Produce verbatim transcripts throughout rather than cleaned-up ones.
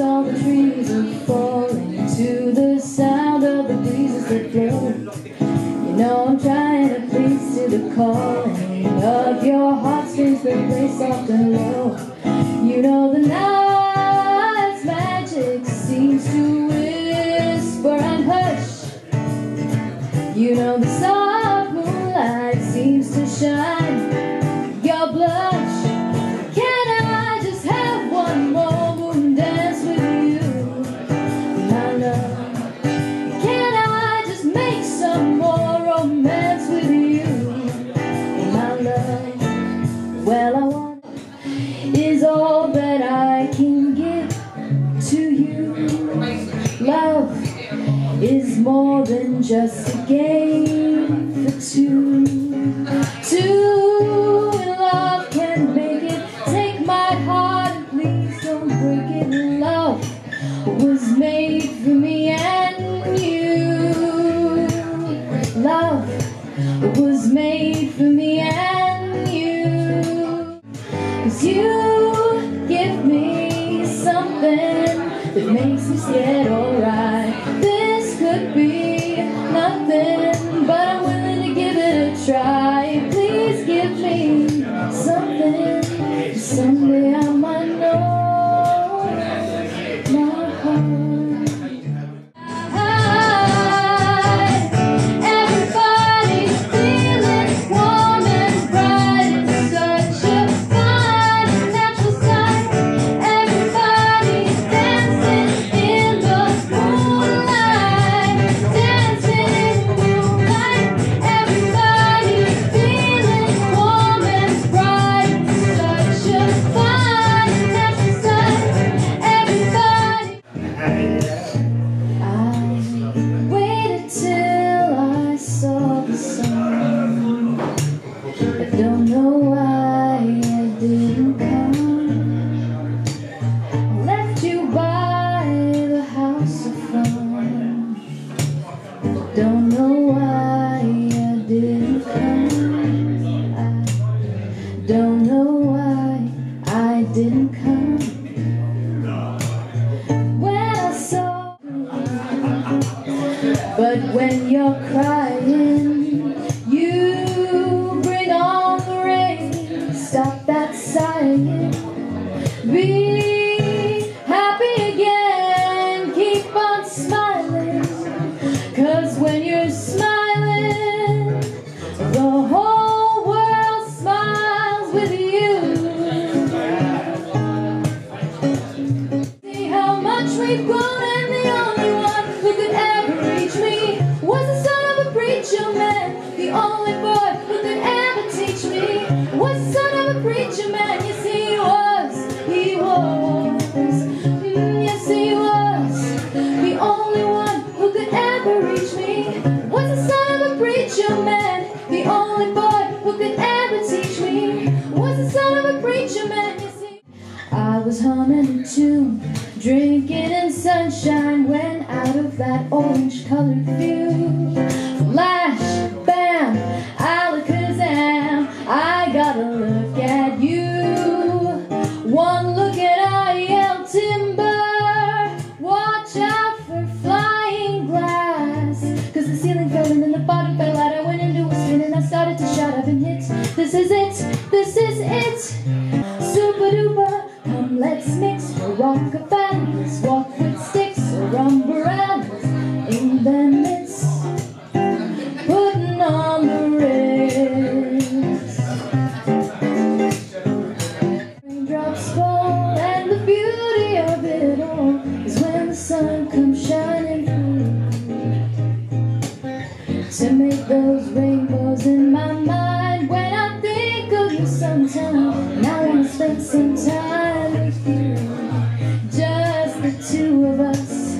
all the trees are falling to the sound of the breezes that blow. You know I'm trying to please to the calling of your heartstrings that play soft and low. You know the night's magic seems to whisper and hush. You know the soft moonlight seems to shine your blush. Well, I want is all that I can give to you. Love is more than just a game for two. Two in love can make it. Take my heart and please don't break it. Love was made for me and you. Love was made for me and you. You give me something that makes me scared, alright. This could be nothing, but I'm willing to give it a try. Please give me something. Someday I might know my heart. Don't know why I didn't come. I don't know why I didn't come. When I saw you, but when you're crying, you bring on the rain. Stop that sighing. Be happy again. Keep on smiling. 'Cause when you're smiling, the whole world smiles with you. See how much we've grown, and the only one who could ever reach me was the son of a preacher man. The only boy who could ever teach me was the son of a preacher man. You see, he was, he was, mm, yes he was, the only one reach me, was the son of a preacher man, the only boy who could ever teach me, was the son of a preacher man, you see. I was humming a tune, drinking in sunshine, when out of that orange-colored field, flash, bam, alakazam, I gotta look at you. One look and I yelled, timber, watch out for flies. The ceiling fell and then the bottom fell out. I went into a spin and I started to shout, I've been hit. This is it, this is it. Super duper, come let's mix. We'll rock a fan, let's walk with sticks. We'll rumble around in the midst, putting on the wrist. Raindrops fall and the beauty of it all is when the sun comes shining through. To make those rainbows in my mind when I think of you sometime. Now we must spend some time with you, just the two of us.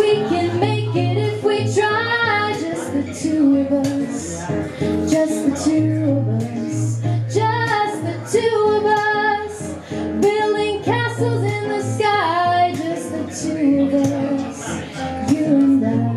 We can make it if we try, just the two of us, just the two of us, just the two of us, building castles in the sky, just the two of us, you and I.